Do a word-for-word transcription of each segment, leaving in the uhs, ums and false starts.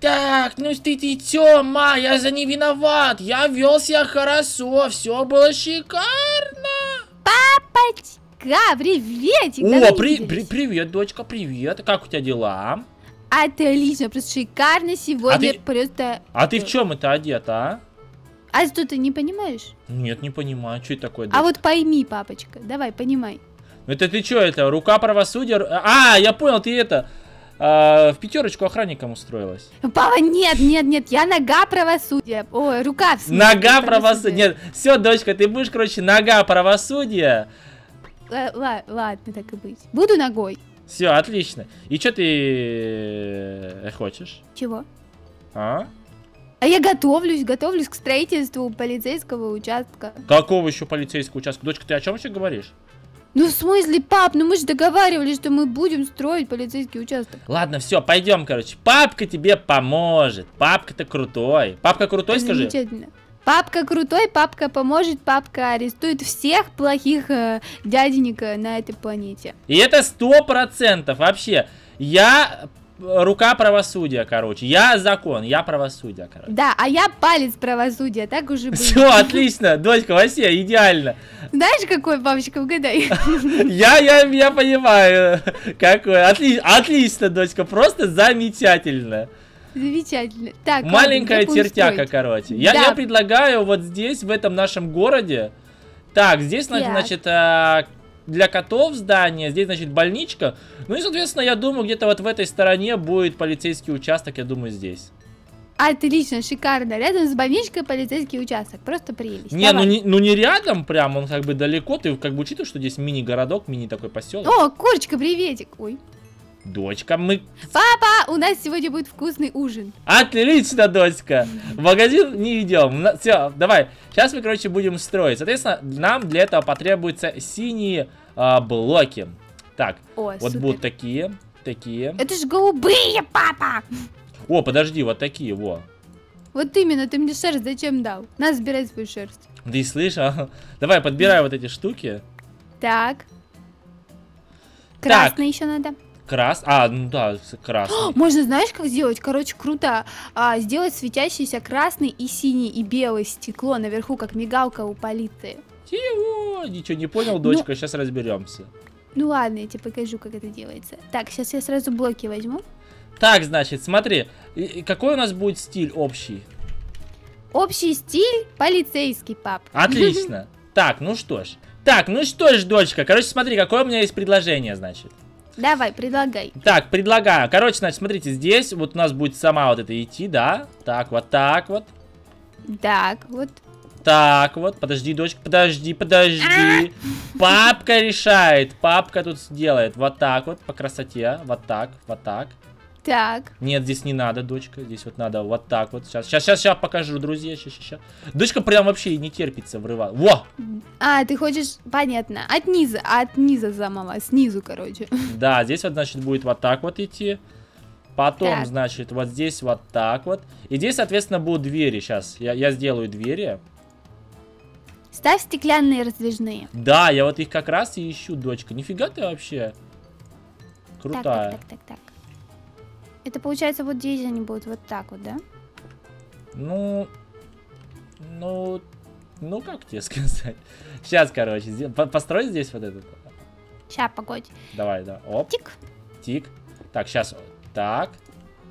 Так, ну ты, ты, Тёма, я за не виноват. Я вел себя хорошо, все было шикарно. Папочка, приветик. О, при, при, привет, дочка, привет. Как у тебя дела? Отлично, просто шикарно сегодня. А ты, просто... а ты в чем это одета, а? А что, ты не понимаешь? Нет, не понимаю, что это такое. А вот пойми, папочка, давай, понимай. Это ты что, это, рука правосудия? А, я понял, ты это, а, в пятерочку охранником устроилась. Папа, нет, нет, нет, я нога правосудия. Ой, рука в смысле. Нога правосудия. Нет, все, дочка, ты будешь, короче, нога правосудия. Ладно, так и быть. Буду ногой. Все, отлично. И что ты хочешь? Чего? А? А я готовлюсь, готовлюсь к строительству полицейского участка. Какого еще полицейского участка? Дочка, ты о чем еще говоришь? Ну в смысле, пап, ну мы же договаривались, что мы будем строить полицейский участок. Ладно, все, пойдем, короче. Папка тебе поможет. Папка-то крутой. Папка крутой, скажи. Замечательно. Папка крутой, папка поможет, папка арестует всех плохих э, дяденек на этой планете. И это сто процентов вообще. Я... рука правосудия, короче. Я закон, я правосудие, короче. Да, а я палец правосудия, так уже будет. Все, отлично, дочка, вообще идеально. Знаешь, какой, папочка, угадай? Я, я, я понимаю, какой. Отлично, отлично, дочка, просто замечательно. Замечательно. Так. Маленькая тертяка, короче. Я, я предлагаю вот здесь, в этом нашем городе. Так, здесь, значит, для котов здание, здесь, значит, больничка. Ну и, соответственно, я думаю, где-то вот в этой стороне будет полицейский участок, я думаю, здесь. Отлично, шикарно. Рядом с больничкой полицейский участок. Просто прелесть. Не, ну не, ну не рядом прям, он как бы далеко. Ты как бы учитываешь, что здесь мини-городок, мини такой поселок. О, курочка, приветик. Ой. Дочка, мы... Папа, у нас сегодня будет вкусный ужин. Отлично, дочка. В магазин не идем. Все, давай. Сейчас мы, короче, будем строить. Соответственно, нам для этого потребуются синие а, блоки. Так, О, вот супер. Будут такие, такие. Это же голубые, папа. О, подожди, вот такие, во. Вот именно, ты мне шерсть зачем дал? Надо сбирать свою шерсть. Да и слышь, а? Давай, подбирай вот эти штуки. Так. Красный еще надо. Крас... А, ну да, красный. О, можно, знаешь, как сделать? Короче, круто. А, сделать светящийся красный и синий и белый стекло наверху, как мигалка у полиции. Чего? Ничего не понял, дочка, ну... сейчас разберемся. Ну ладно, я тебе покажу, как это делается. Так, сейчас я сразу блоки возьму. Так, значит, смотри, какой у нас будет стиль общий? Общий стиль полицейский, пап. Отлично. Так, ну что ж. Так, ну что ж, дочка, короче, смотри, какое у меня есть предложение, значит. Давай, предлагай. Так, предлагаю. Короче, значит, смотрите, здесь вот у нас будет сама вот это идти, да? Так, вот так вот. Так, вот. Так, вот. Подожди, дочка, подожди, подожди. Папка решает. Папка тут сделает. Вот так вот, по красоте. Вот так, вот так. Так. Нет, здесь не надо, дочка. Здесь вот надо вот так вот. Сейчас, сейчас, сейчас, сейчас покажу, друзья. Сейчас, сейчас. Дочка прям вообще не терпится врывать. Во! А, ты хочешь, понятно, от низа, от низа самого, снизу, короче. Да, здесь вот, значит, будет вот так вот идти. Потом, так. значит, вот здесь вот так вот. И здесь, соответственно, будут двери. Сейчас я, я сделаю двери. Ставь стеклянные раздвижные. Да, я вот их как раз и ищу, дочка. Нифига ты вообще крутая. Так, так, так, так. так. Это получается вот здесь они будут вот так вот, да? Ну, ну, ну как тебе сказать? Сейчас, короче, здесь, по построй здесь вот этот. Сейчас, погодь. Давай, да. Оп. Тик. Тик. Так, сейчас. Так.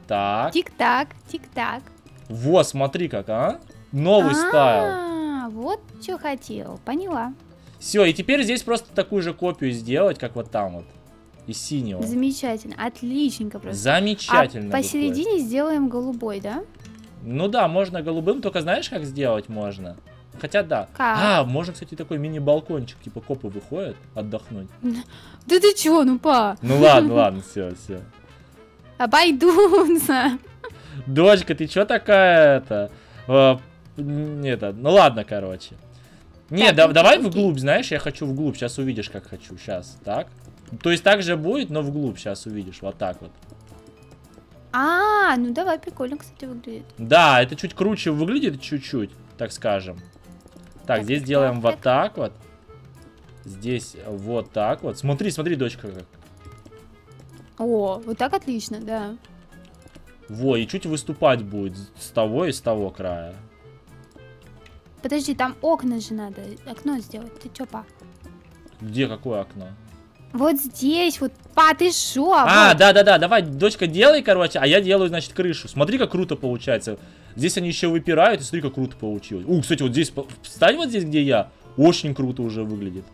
Так. Тик-так, тик-так. Во, смотри как, а? Новый а -а -а, стайл. Вот что хотел, поняла. Все, и теперь здесь просто такую же копию сделать, как вот там вот. Из синего. Замечательно, отличненько просто. Замечательно. А посередине выходит. Сделаем голубой, да? Ну да, можно голубым, только знаешь, как сделать можно? Хотя да. Как? А, можно, кстати, такой мини-балкончик, типа копы выходят отдохнуть. Да ты чего, ну па? Ну ладно, ладно, все, все. Обойдутся. Дочка, ты чё такая-то? Это, ну ладно, короче. Не, давай вглубь, знаешь, я хочу вглубь, сейчас увидишь, как хочу, сейчас, так? То есть так же будет, но вглубь сейчас увидишь. Вот так вот. А, ну давай, прикольно, кстати, выглядит. Да, это чуть круче выглядит, чуть-чуть, так скажем. Так, так здесь делаем вот так вот. Здесь вот так вот. Смотри, смотри, дочка. Как. О, вот так отлично, да. Во, и чуть выступать будет с того и с того края. Подожди, там окна же надо. Окно сделать. Ты чё, па? Где какое окно? Вот здесь, вот, па, ты шо? А, да-да-да, вот. Давай, дочка, делай, короче, а я делаю, значит, крышу. Смотри, как круто получается. Здесь они еще выпирают, и смотри, как круто получилось. У, кстати, вот здесь, встань вот здесь, где я. Очень круто уже выглядит.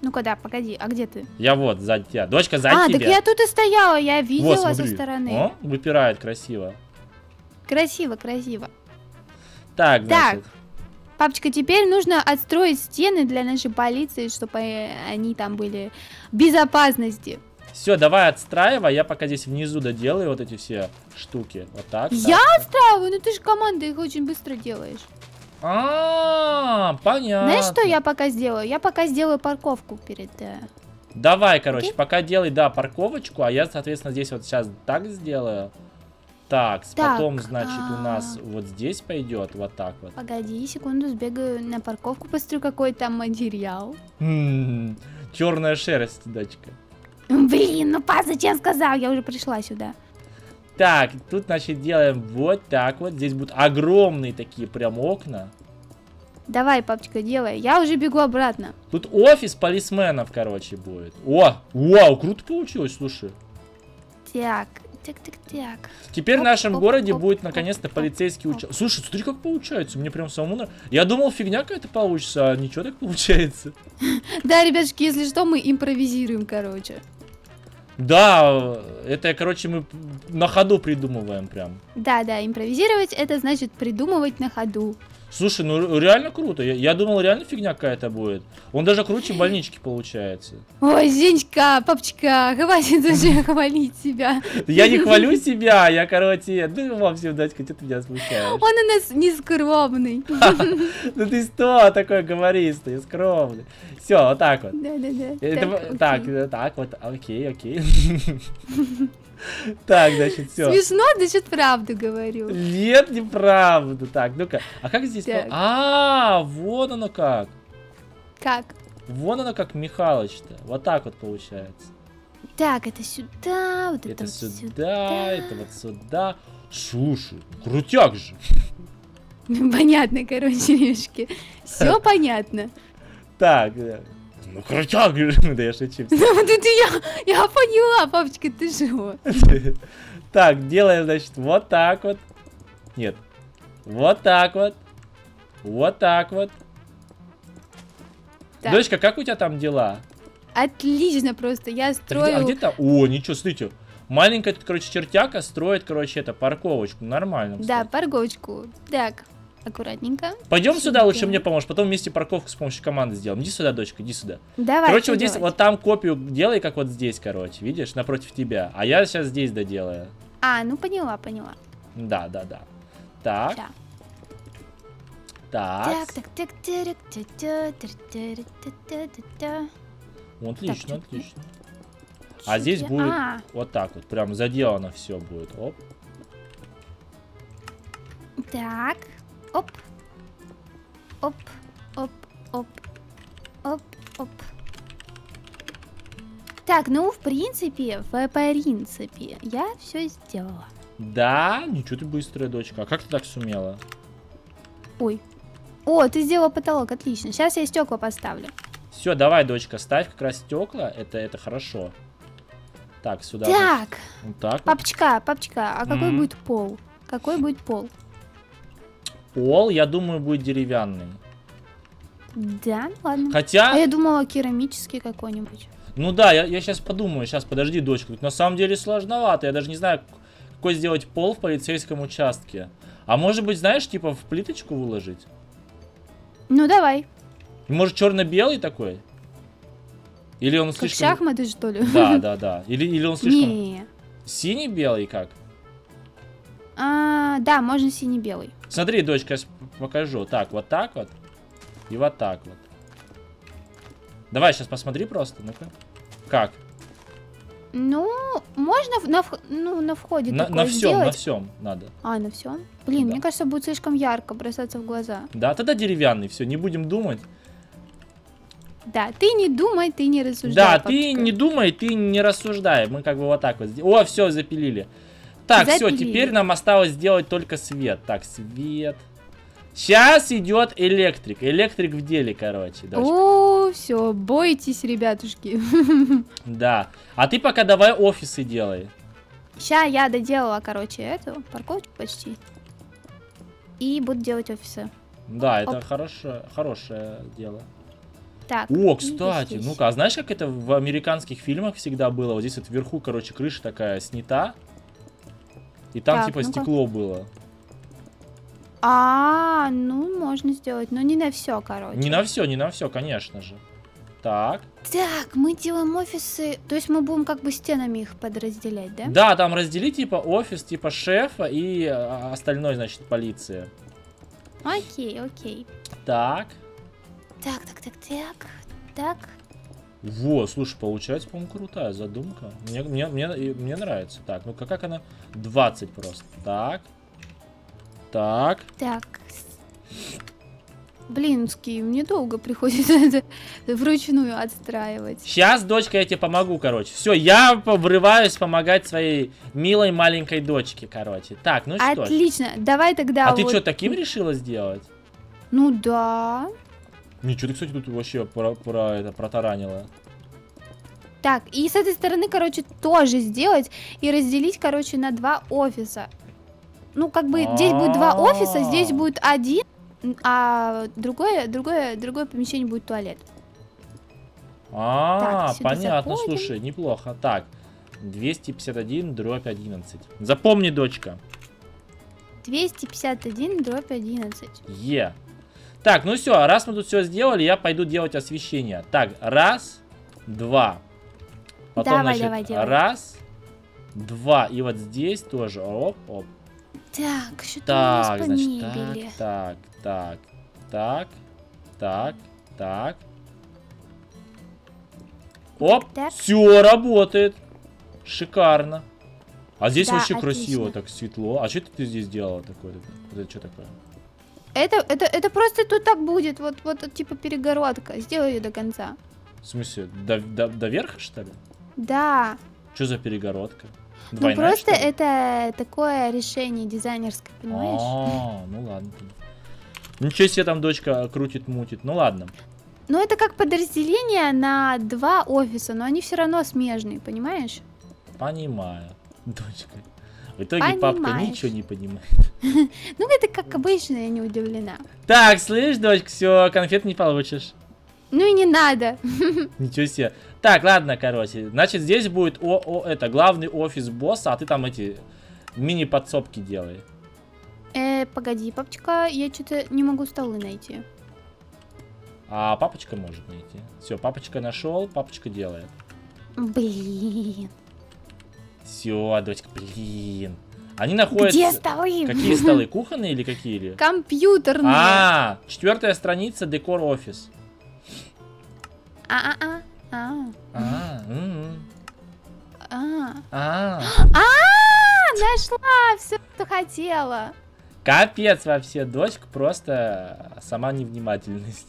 Ну-ка, да, погоди, а где ты? Я вот, сзади тебя. Дочка, сзади а, тебя. А, так я тут и стояла, я видела вот, со стороны. О, выпирает красиво. Красиво, красиво. Так, значит. Так, папочка, теперь нужно отстроить стены для нашей полиции, чтобы они там были в безопасности. Все, давай отстраивай, я пока здесь внизу доделаю вот эти все штуки. Вот так. Я так отстраиваю? Ну ты же команда их очень быстро делаешь. А-а-а, понятно. Знаешь, что я пока сделаю? Я пока сделаю парковку перед... Давай, короче, okay? Пока делай, да, парковочку, а я, соответственно, здесь вот сейчас так сделаю. Так, так потом, значит, а-а-а. у нас вот здесь пойдет вот так вот. Погоди, секунду, сбегаю на парковку, посмотрю, какой там материал. М-м-м, черная шерсть, дочка. Блин, ну пас, зачем сказал? Я уже пришла сюда. Так, тут, значит, делаем вот так вот. Здесь будут огромные такие прям окна. Давай, папочка, делай. Я уже бегу обратно. Тут офис полисменов, короче, будет. О, вау, круто получилось, слушай. Так, так, так, так. Теперь оп, в нашем оп, городе оп, будет, наконец-то, полицейский участок. Слушай, смотри, как получается. Мне прям самому нравится. Я думал, фигня какая-то получится, а ничего так получается. Да, ребятушки, если что, мы импровизируем, короче. Да, это, короче, мы на ходу придумываем прям. Да, да, импровизировать, это значит придумывать на ходу. Слушай, ну реально круто, я, я думал, реально фигня какая-то будет. Он даже круче больнички получается. Ой, Женечка, папочка, хватит уже хвалить себя. Я не хвалю себя, я, короче, ну вообще, дочка, что ты меня смущаешь? Он у нас не скромный. Ну ты что такое говоришь, ты скромный. Все, вот так вот. Да-да-да. Так, так вот, окей, окей. Так, значит, все. Смешно, значит, правду говорю. Нет, неправду. Так, ну-ка. А как здесь? Так. А, вон оно как. Как? Вон оно как, Михалыч-то. Вот так вот получается. Так, это сюда, вот это, это сюда, сюда, это вот сюда. Слушай, крутяк же. Понятно, короче, Решки. Все понятно. Так, да. Ну, крутяк, да я шучу. Я поняла, папочка, ты живо. Так, делаем, значит, вот так вот. Нет. Вот так вот. Вот так вот. Дочка, как у тебя там дела? Отлично просто, я строю... А где-то... О, ничего, смотрите. Маленькая, короче, чертяка строит, короче, это, парковочку. Нормально. Да, парковочку. Так. Аккуратненько. Пойдем сюда, лучше мне поможешь. Потом вместе парковку с помощью команды сделаем. Иди сюда, дочка, иди сюда. Давай. Короче, вот здесь, давай. Вот там копию делай, как вот здесь, короче, видишь, напротив тебя. А я сейчас здесь доделаю. А, ну поняла, поняла. Да, да, да. Так. Да. Так. Так, так, так. Отлично, так, отлично. Чуть а здесь я... будет а. вот так вот, прям заделано все будет. Оп. Так. Оп, оп, оп, оп, оп, оп. Так, ну, в принципе, в принципе, я все сделала. Да, ничего ты быстрая, дочка. А как ты так сумела? Ой. О, ты сделала потолок, отлично. Сейчас я стекла поставлю. Все, давай, дочка, ставь как раз стекла. Это, это хорошо. Так, сюда. Так. Вот. Вот так. Папочка, папочка, а какой М -м. будет пол? Какой будет пол? Пол, я думаю, будет деревянный. Да, ладно. Хотя... А я думала, керамический какой-нибудь. Ну да, я, я сейчас подумаю. Сейчас, подожди, дочка. Тут на самом деле сложновато. Я даже не знаю, какой сделать пол в полицейском участке. А может быть, знаешь, типа в плиточку выложить? Ну, давай. Может, черно-белый такой? Или он как слишком... шахматы, что ли? Да, да, да. Или, или он слишком... Не. Синий-белый как? А, да, можно синий-белый. Смотри, дочка, я покажу. Так, вот так вот. И вот так вот. Давай сейчас посмотри просто. Ну-ка. Как? Ну, можно на, ну, на входе на, такое на всем, сделать. На всем надо. А, на всем? Блин, да. Мне кажется, будет слишком ярко бросаться в глаза. Да, тогда деревянный. Все, не будем думать. Да, ты не думай, ты не рассуждай. Да, папочка. Ты не думай, ты не рассуждай. Мы как бы вот так вот. О, все, запилили. Так, все, теперь нам осталось сделать только свет. Так, свет. Сейчас идет электрик. Электрик в деле, короче. Дочка. О, все, бойтесь, ребятушки. Да. А ты пока давай офисы делай. Сейчас я доделала, короче, эту парковку почти. И буду делать офисы. Да, это хорошее, хорошее дело. Так. О, кстати, ну-ка, а знаешь, как это в американских фильмах всегда было? Вот здесь вот вверху, короче, крыша такая снята. И там так, типа ну-ка. стекло было. А, ну можно сделать, но не на все, короче. Не на все, не на все, конечно же. Так. Так, мы делаем офисы, то есть мы будем как бы стенами их подразделять, да? Да, там раздели типа офис, типа шефа и остальной, значит, полиция. Окей, окей. Так. Так, так, так, так, так. Во, слушай, получается, по-моему, крутая задумка. Мне, мне, мне, мне нравится. Так, ну-ка, как она? двадцать просто. Так. Так. Так. Блин, мне долго приходится это вручную отстраивать. Сейчас, дочка, я тебе помогу, короче. Все, я врываюсь помогать своей милой маленькой дочке, короче. Так, ну что? Отлично, давай тогда. А вот... ты что, таким решила сделать? Ну да. Ничего, ты, кстати, тут вообще про, про это протаранила. Так, и с этой стороны, короче, тоже сделать и разделить, короче, на два офиса. Ну, как бы, здесь будет два офиса, здесь будет один, а другое, другое, другое помещение будет туалет. А, понятно, слушай, неплохо. Так, двести пятьдесят один дробь одиннадцать. Запомни, дочка. двести пятьдесят один дробь одиннадцать. Е. Так, ну все, раз мы тут все сделали, я пойду делать освещение. Так, раз, два. Потом, давай, значит, давай, делай. Раз, два. И вот здесь тоже. Оп, оп. Так, что-то у нас понебили. Так, так, так, так, так, так. Оп, так, так. Все работает. Шикарно. А здесь да, вообще отлично. Красиво, так светло. А что ты здесь делала такое? Это что такое? Это, это, это просто тут так будет, вот, вот типа перегородка. Сделай ее до конца. В смысле, до, до, до верха, что ли? Да. Что за перегородка? Двойная, ну просто это такое решение дизайнерское, понимаешь? А, ну ладно. Ничего себе там дочка крутит, мутит. Ну ладно. Ну это как подразделение на два офиса, но они все равно смежные, понимаешь? Понимаю, дочка. В итоге понимаешь. Папка ничего не понимает. Ну это как обычно, я не удивлена. Так, слышь, дочка, все, конфет не получишь. Ну и не надо. Ничего себе. Так, ладно, короче. Значит, здесь будет о, о, это главный офис босса, а ты там эти мини-подсобки делай. Э, погоди, папочка, я что-то не могу столы найти. А папочка может найти. Все, папочка нашел, папочка делает. Блин. Все, дочка, блин. Они находятся... Где столы? Какие столы? Кухонные или какие? Компьютерные. А, четвертая страница, декор офис. А-а-а. А-а-а. Нашла все, что хотела. Капец вообще, дочка, просто сама невнимательность.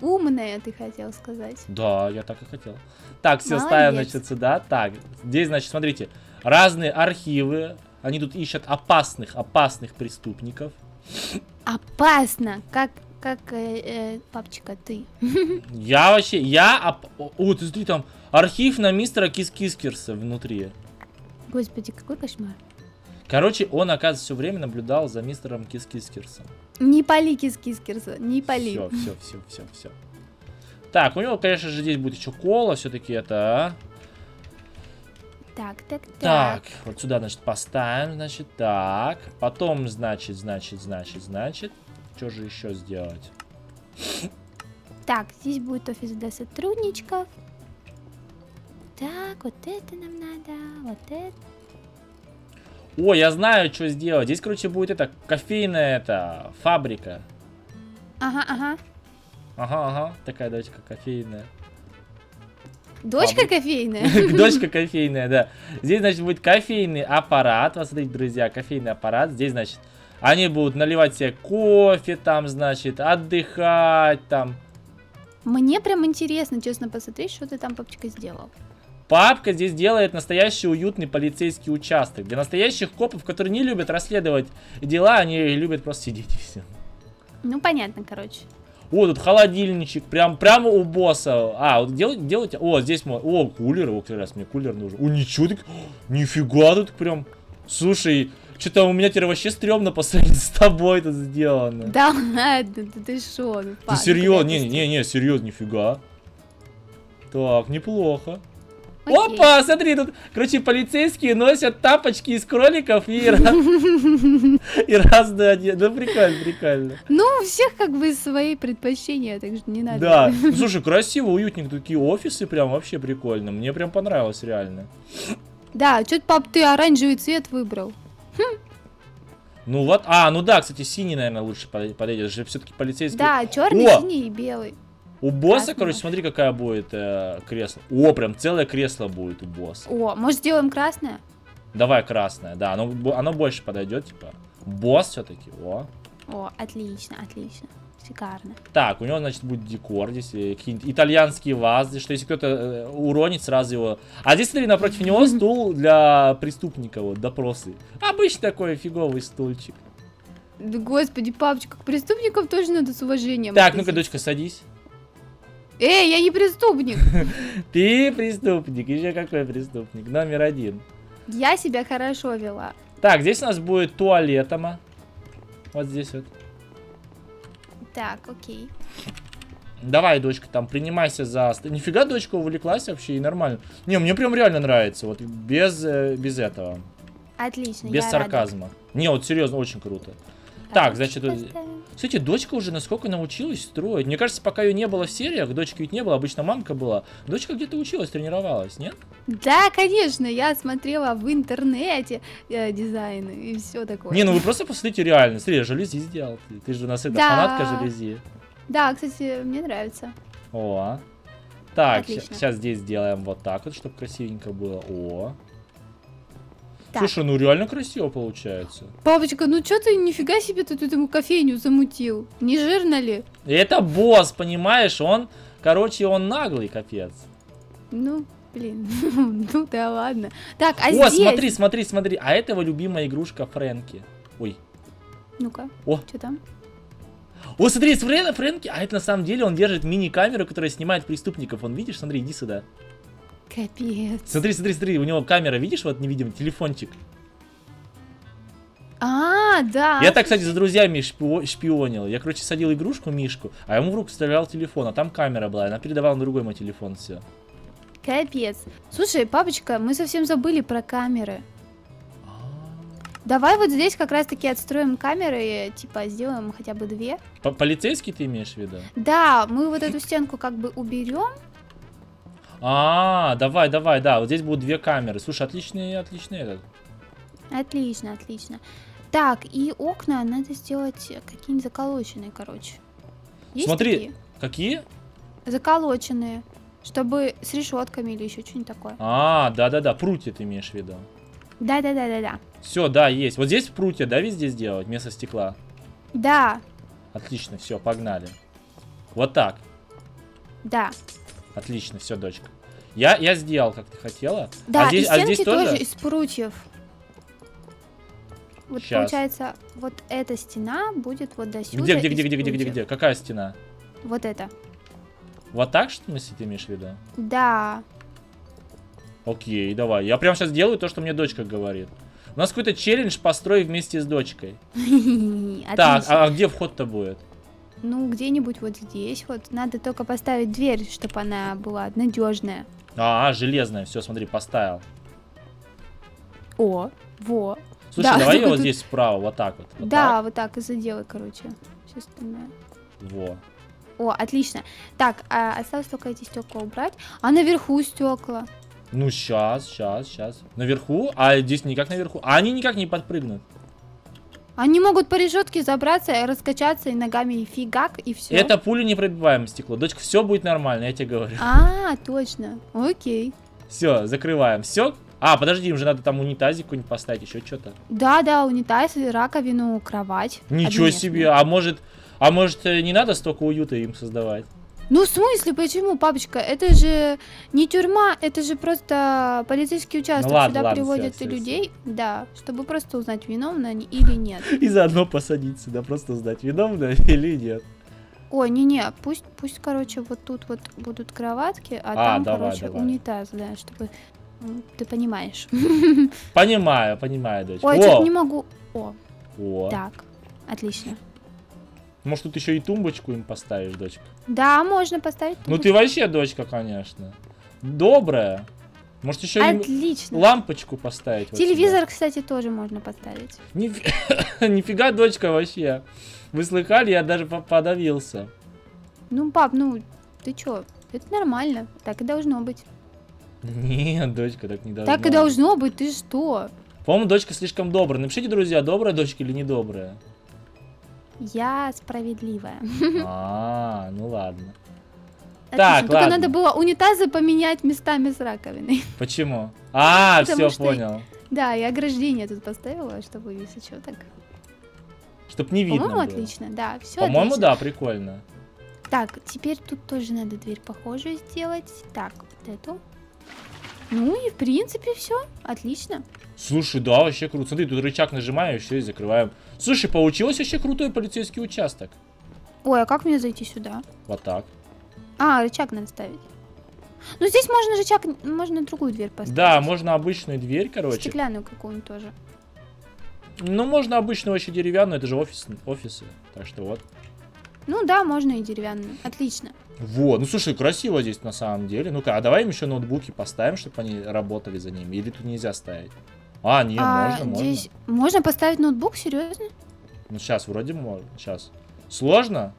Умная, ты хотел сказать. Да, я так и хотел. Так, все, ставим, значит, сюда. Так, здесь, значит, смотрите, разные архивы. Они тут ищут опасных, опасных преступников. Опасно, как... Как, э, э, папочка, ты. Я вообще, я... Оп... О, ты смотри, там архив на мистера Кис-Кискерса внутри. Господи, какой кошмар. Короче, он, оказывается, все время наблюдал за мистером Кис-Кискерсом. Не пали Кис-Кискерса, не пали. Все, все, все, все, все. Так, у него, конечно же, здесь будет еще кола, все-таки это... Так, так, так. Так, вот сюда, значит, поставим, значит, так. Потом, значит, значит, значит, значит... Что же еще сделать? Так, здесь будет офис для сотрудничков. Так, вот это нам надо, вот это. О, я знаю, что сделать. Здесь, короче, будет это кофейная это фабрика. Ага, ага. Ага, ага. Такая дочка кофейная. Дочка Фабрик. кофейная. Дочка кофейная, да. Здесь, значит, будет кофейный аппарат. Вот смотрите, друзья, кофейный аппарат. Здесь, значит. Они будут наливать себе кофе, там, значит, отдыхать, там. Мне прям интересно, честно, посмотреть, что ты там, папочка, сделал. Папка здесь делает настоящий уютный полицейский участок для настоящих копов, которые не любят расследовать дела, они любят просто сидеть и все. Ну, понятно, короче. О, тут холодильничек, прям, прямо у босса. А, вот делать, делать, о, здесь мой, о, кулер, о, как раз мне кулер нужен. О, ничего так, о, нифига тут прям. Слушай, что-то у меня теперь вообще стрёмно по сравнению с тобой тут сделано. Да ладно, ты шо? Ну, ты серьезно? Не-не-не, серьезно, нифига. Так, неплохо. Окей. Опа, смотри, тут, короче, полицейские носят тапочки из кроликов и, и разные одежды. Ну, прикольно, прикольно. Ну, у всех как бы свои предпочтения, так что не надо. Да, ну, слушай, красиво, уютненько, такие офисы прям вообще прикольно. Мне прям понравилось, реально. Да, что-то, пап, ты оранжевый цвет выбрал. Хм. Ну вот, а, ну да, кстати, синий, наверное, лучше подойдет, это же все-таки полицейский. Да, черный, о! Синий и белый. У босса, красный. Короче, смотри, какая будет э, кресло. О, прям целое кресло будет у босса. О, может, сделаем красное? Давай красное, да, оно, оно больше подойдет, типа. Босс все-таки, о. О, отлично, отлично, шикарно. Так, у него, значит, будет декор здесь, какие-нибудь итальянские вазы, что если кто-то уронит, сразу его... А здесь, смотри, напротив него стул для преступника, вот, допросы. Обычный такой фиговый стульчик. Да, господи, папочка, к преступникам тоже надо с уважением. Так, ну-ка, дочка, садись. Эй, я не преступник. Ты преступник, еще какой преступник, номер один. Я себя хорошо вела. Так, здесь у нас будет туалетома. Вот здесь вот. Так, окей. Давай, дочка, там, принимайся за... Нифига, дочка увлеклась вообще и нормально. Не, мне прям реально нравится, вот без, без этого. Отлично, без сарказма. Рада. Не, вот серьезно, очень круто. Так, значит, кстати, дочка уже насколько научилась строить. Мне кажется, пока ее не было в сериях, дочки ведь не было, обычно мамка была. Дочка где-то училась, тренировалась, нет? Да, конечно, я смотрела в интернете э, дизайн и все такое. Не, ну вы просто посмотрите реально. Смотри, я жалюзи сделал. Ты, ты же у нас это, да. Фанатка жалюзи. Да, кстати, мне нравится. О, так, сейчас здесь сделаем вот так вот, чтобы красивенько было. О. Так. Слушай, ну реально красиво получается. Папочка, ну что ты нифига себе тут этому кофейню замутил? Не жирно ли? Это босс, понимаешь? Он, короче, он наглый, капец. Ну, блин, ну да ладно. Так, а здесь... О, смотри, смотри, смотри. А это его любимая игрушка Фрэнки. Ой. Ну-ка, что там? О, смотри, Фрэн... Фрэнки. А это на самом деле он держит мини-камеру, которая снимает преступников. Он, видишь, смотри, иди сюда. Капец. Смотри, смотри, смотри, у него камера, видишь, вот невидимый телефончик. А, да. Я так, кстати, за друзьями шпио шпионил. Я, короче, садил игрушку Мишку, а ему в руку вставлял телефон, а там камера была, она передавала на другой мой телефон все. Капец. Слушай, папочка, мы совсем забыли про камеры. Давай вот здесь как раз-таки отстроим камеры, типа сделаем хотя бы две. Полицейский ты имеешь в виду? Да, мы вот эту стенку как бы уберем. А, давай, давай, да, вот здесь будут две камеры. Слушай, отличный, отличный этот. Отлично, отлично. Так, и окна надо сделать какие-нибудь заколоченные, короче. Есть смотри, такие? Какие? Заколоченные, чтобы с решетками или еще что-нибудь такое. А, да-да-да, прутья ты имеешь в виду. Да-да-да-да-да. Все, да, есть. Вот здесь прутья, да, везде сделать, вместо стекла? Да. Отлично, все, погнали. Вот так. Да. Отлично, все, дочка. Я, я сделал, как ты хотела. Да, а здесь, и стенки а здесь тоже? тоже из прутьев. Вот сейчас. Получается, вот эта стена будет вот до сюда. Где, где, где, где, где, где, где? Какая стена? Вот эта. Вот так, что мы с этим имеешь в виду? Да. Окей, давай. Я прямо сейчас делаю то, что мне дочка говорит. У нас какой-то челлендж построй вместе с дочкой. Так, а где вход-то будет? Ну, где-нибудь вот здесь вот. Надо только поставить дверь, чтобы она была надежная. А, железная. Все, смотри, поставил. О, во. Слушай, да, давай ее вот тут... здесь справа, вот так вот. вот да, так. вот так и заделай, короче. Все остальное. Во. О, отлично. Так, а осталось только эти стекла убрать. А наверху стекла? Ну, сейчас, сейчас, сейчас. Наверху? А здесь никак наверху? А они никак не подпрыгнут. Они могут по решетке забраться, раскачаться и ногами и фигак, и все. Это пули непробиваемое стекло. Дочка, все будет нормально, я тебе говорю. А, точно. Окей. Все, закрываем. Все. А, подожди, им же надо там унитазик какой-нибудь поставить, еще что-то. Да, да, унитаз, раковину, кровать. Ничего себе. А может, а может, не надо столько уюта им создавать? Ну, в смысле, почему, папочка? Это же не тюрьма, это же просто полицейский участок. Ну, ладно, сюда ладно, приводят все, людей, все. Да, чтобы просто узнать, виновны они или нет. И заодно посадить сюда, просто узнать, виновны или нет. Ой, не-не, пусть, пусть, короче, вот тут вот будут кроватки, а, а там, давай, короче, давай. унитаз, да, чтобы... Ты понимаешь. Понимаю, понимаю, дочь. Ой, я не могу... О. О. Так, отлично. Может, тут еще и тумбочку им поставишь, дочка? Да, можно поставить тумбочку. Ну ты вообще, дочка, конечно. Добрая. Может, еще отлично. И лампочку поставить. Телевизор, вот кстати, тоже можно поставить. Ниф... Нифига, дочка, вообще. Вы слыхали, я даже подавился. Ну, пап, ну, ты че? Это нормально, так и должно быть. Нет, дочка, так не должно. Так и должно быть, ты что? По-моему, дочка слишком добрая. Напишите, друзья, добрая дочка или недобрая? Я справедливая. А, ну ладно. Так, только надо было унитазы поменять местами с раковиной. Почему? А, все понял. Да, и ограждение тут поставила, чтобы если что так. Чтоб не видно. По-моему, отлично, да, все. По-моему, да, прикольно. Так, теперь тут тоже надо дверь похожую сделать. Так, вот эту. Ну и в принципе все, отлично. Слушай, да, вообще круто. Смотри, тут рычаг нажимаем, все, и закрываем. Слушай, получилось вообще крутой полицейский участок. Ой, а как мне зайти сюда? Вот так. А, рычаг надо ставить. Ну здесь можно рычаг, можно другую дверь поставить. Да, можно обычную дверь, короче. Стеклянную какую-нибудь тоже. Ну можно обычную, вообще деревянную, это же офис, офисы, так что вот. Ну да, можно и деревянную, отлично. Вот, ну слушай, красиво здесь на самом деле. Ну-ка, а давай им еще ноутбуки поставим, чтобы они работали за ними. Или тут нельзя ставить? А, нет, а, можно, здесь можно. Можно поставить ноутбук, серьезно? Ну сейчас, вроде можно, сейчас. Сложно?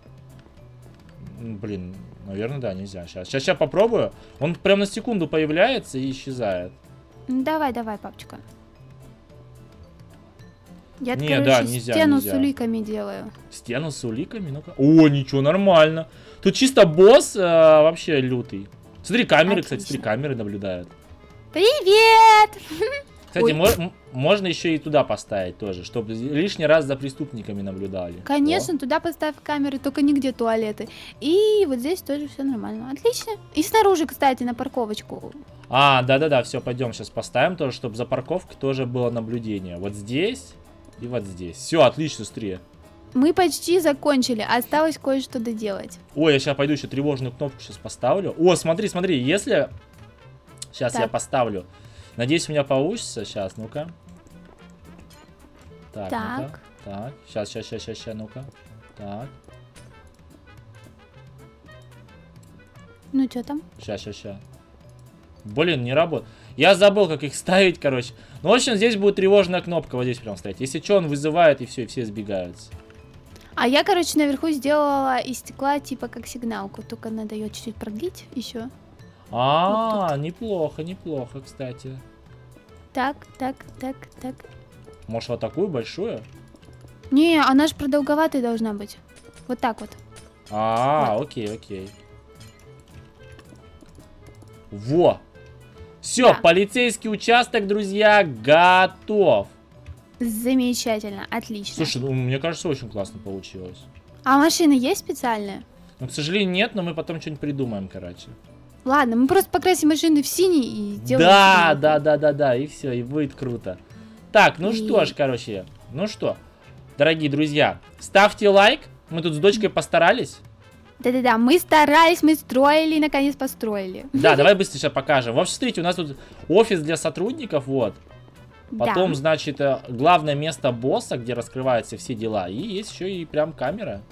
Блин, наверное, да, нельзя. Сейчас, сейчас, сейчас попробую. Он прям на секунду появляется и исчезает. Давай, давай, папочка. Я, не, короче, да, нельзя, стену нельзя. С уликами делаю. Стену с уликами? Ну-ка. О, ничего, нормально. Тут чисто босс, э, вообще лютый. Смотри, камеры, отлично. Кстати, смотри, камеры наблюдают. Привет! Кстати, мож, можно еще и туда поставить тоже, чтобы лишний раз за преступниками наблюдали. Конечно, о, туда поставь камеры, только нигде туалеты. И вот здесь тоже все нормально. Отлично. И снаружи, кстати, на парковочку. А, да-да-да, все, пойдем сейчас поставим тоже, чтобы за парковкой тоже было наблюдение. Вот здесь... И вот здесь. Все, отлично, стрия. Мы почти закончили, осталось кое-что доделать. Ой, я сейчас пойду еще тревожную кнопку сейчас поставлю. О, смотри, смотри, если... Сейчас так. Я поставлю. Надеюсь, у меня получится. Сейчас, ну-ка. Так, так. Ну-ка. Так. Сейчас, сейчас, сейчас, сейчас, сейчас, ну-ка. Так. Ну, что там? Сейчас, сейчас, сейчас. Блин, не работает. Я забыл, как их ставить, короче. Ну, в общем, здесь будет тревожная кнопка вот здесь прям стоять. Если что, он вызывает, и все, и все сбегаются. А я, короче, наверху сделала из стекла, типа, как сигналку. Только надо ее чуть-чуть продлить еще. А, -а, -а вот неплохо, неплохо, кстати. Так, так, так, так. Может, вот такую большую? Не, она же продолговатая должна быть. Вот так вот. А, -а, -а вот. Окей, окей. Во! Все, да. Полицейский участок, друзья, готов. Замечательно, отлично. Слушай, ну, мне кажется, очень классно получилось. А машины есть специальные? Ну, к сожалению, нет, но мы потом что-нибудь придумаем, короче. Ладно, мы просто покрасим машины в синий и сделаем... Да, да, да, да, да, и все, и будет круто. Так, ну и... что ж, короче, ну что, дорогие друзья, ставьте лайк, мы тут с дочкой постарались. Да-да-да, мы старались, мы строили и, наконец, построили. Да, давай быстро сейчас покажем. Вообще, смотрите, у нас тут офис для сотрудников, вот. Потом, да, значит, главное место босса, где раскрываются все дела. И есть еще и прям камера.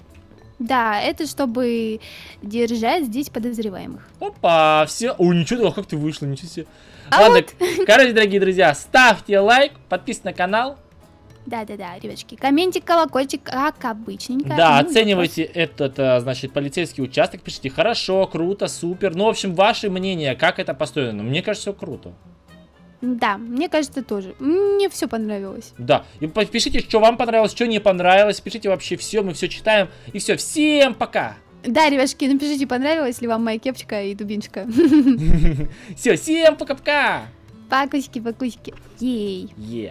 Да, это чтобы держать здесь подозреваемых. Опа, все. О, ничего, как ты вышла, ничего себе. А ладно, вот. Короче, дорогие друзья, ставьте лайк, подписывайтесь на канал. Да-да-да, ребяточки, комментик, колокольчик, как обычненько. Да, ну, оценивайте этот, значит, полицейский участок, пишите хорошо, круто, супер. Ну, в общем, ваше мнение, как это построено. Мне кажется, все круто. Да, мне кажется, тоже. Мне все понравилось. Да, и пишите, что вам понравилось, что не понравилось. Пишите вообще все, мы все читаем. И все, всем пока. Да, ребяточки, напишите, понравилась ли вам моя кепочка и дубинчика. Все, всем пока-пока. Пакусики, пакусики. Ей.